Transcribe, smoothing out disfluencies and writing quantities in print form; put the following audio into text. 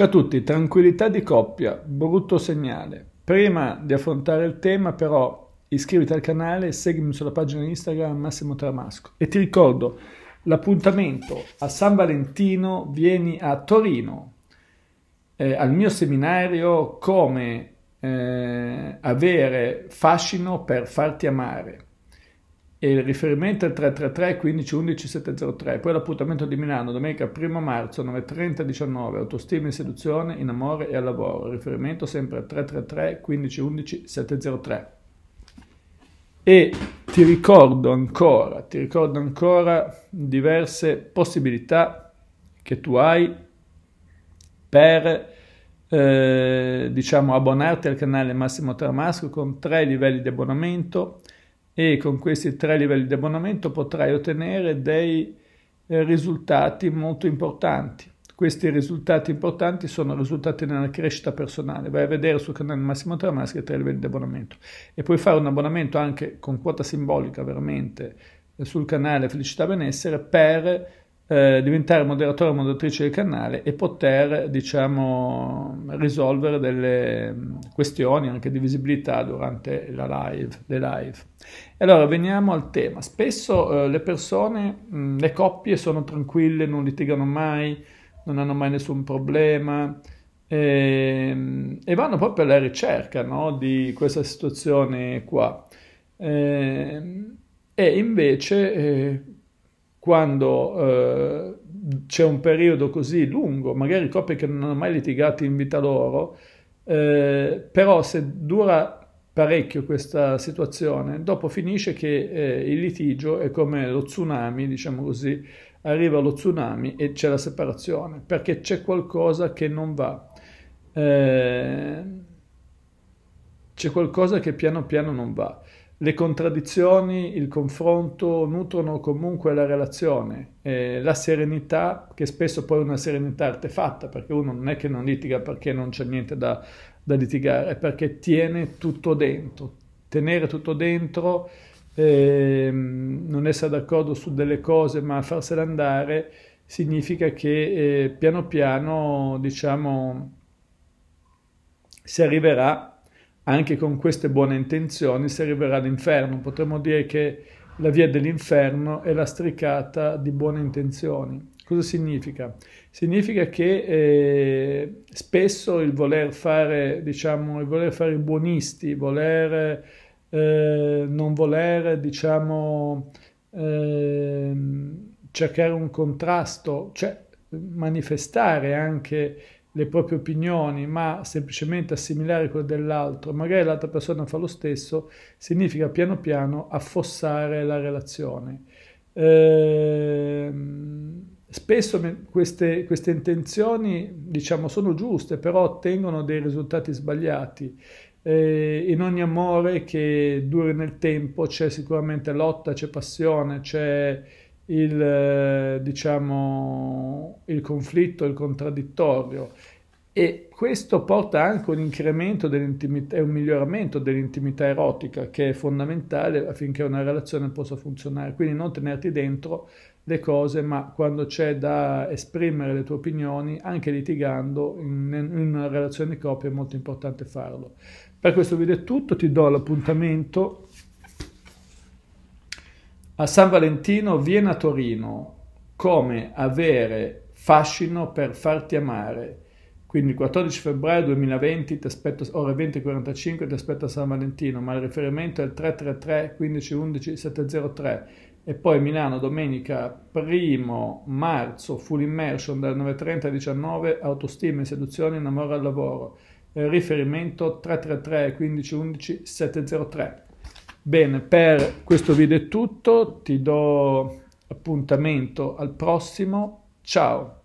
Ciao a tutti, tranquillità di coppia, brutto segnale. Prima di affrontare il tema però iscriviti al canale e seguimi sulla pagina Instagram Massimo Taramasco. E ti ricordo l'appuntamento a San Valentino, vieni a Torino al mio seminario come avere fascino per farti amare. E il riferimento è il 333 15 11 703. Poi l'appuntamento di Milano, domenica 1 marzo 9:30-19, autostima in seduzione, in amore e al lavoro. Il riferimento sempre 333 15 11 703. E ti ricordo ancora diverse possibilità che tu hai per abbonarti al canale Massimo Taramasco con 3 livelli di abbonamento. E con questi 3 livelli di abbonamento potrai ottenere dei risultati molto importanti. Questi risultati importanti sono risultati nella crescita personale. Vai a vedere sul canale Massimo Taramasco i 3 livelli di abbonamento. E puoi fare un abbonamento anche con quota simbolica veramente sul canale Felicità Benessere per diventare moderatore o moderatrice del canale e poter risolvere delle questioni anche di visibilità durante le live. E allora veniamo al tema. Spesso le persone, le coppie sono tranquille, non litigano mai, non hanno mai nessun problema e vanno proprio alla ricerca, no, di questa situazione qua. E invece quando c'è un periodo così lungo, magari coppie che non hanno mai litigato in vita loro, però se dura parecchio questa situazione, dopo finisce che il litigio è come lo tsunami, diciamo così, arriva lo tsunami e c'è la separazione, perché c'è qualcosa che non va, c'è qualcosa che piano piano non va. Le contraddizioni, il confronto nutrono comunque la relazione, la serenità, che spesso poi è una serenità artefatta, perché uno non è che non litiga perché non c'è niente da litigare, perché tiene tutto dentro. Tenere tutto dentro, non essere d'accordo su delle cose ma farsela andare, significa che piano piano si arriverà, anche con queste buone intenzioni, si arriverà all'inferno. Potremmo dire che la via dell'inferno è lastricata di buone intenzioni. Cosa significa? Significa che spesso il voler fare, i buonisti, non voler cercare un contrasto, cioè manifestare anche le proprie opinioni, ma semplicemente assimilare quelle dell'altro, magari l'altra persona fa lo stesso, significa piano piano affossare la relazione. Spesso queste intenzioni, sono giuste, però ottengono dei risultati sbagliati. In ogni amore che duri nel tempo c'è sicuramente lotta, c'è passione, c'è il conflitto, il contraddittorio, e questo porta anche un incremento dell'intimità e un miglioramento dell'intimità erotica, che è fondamentale affinché una relazione possa funzionare. Quindi non tenerti dentro le cose, ma quando c'è da esprimere le tue opinioni, anche litigando in una relazione di coppia, è molto importante farlo. Per questo video è tutto, ti do l'appuntamento a San Valentino, vieni a Torino, come avere fascino per farti amare. Quindi il 14 febbraio 2020, ti aspetto, ore 20:45, ti aspetto a San Valentino, ma il riferimento è il 333 15 11 703. E poi Milano, domenica 1 marzo, full immersion, dalle 9:30-19, autostima, seduzione, in amore al lavoro. Il riferimento 333 15 11 703. Bene, per questo video è tutto, ti do appuntamento al prossimo, ciao!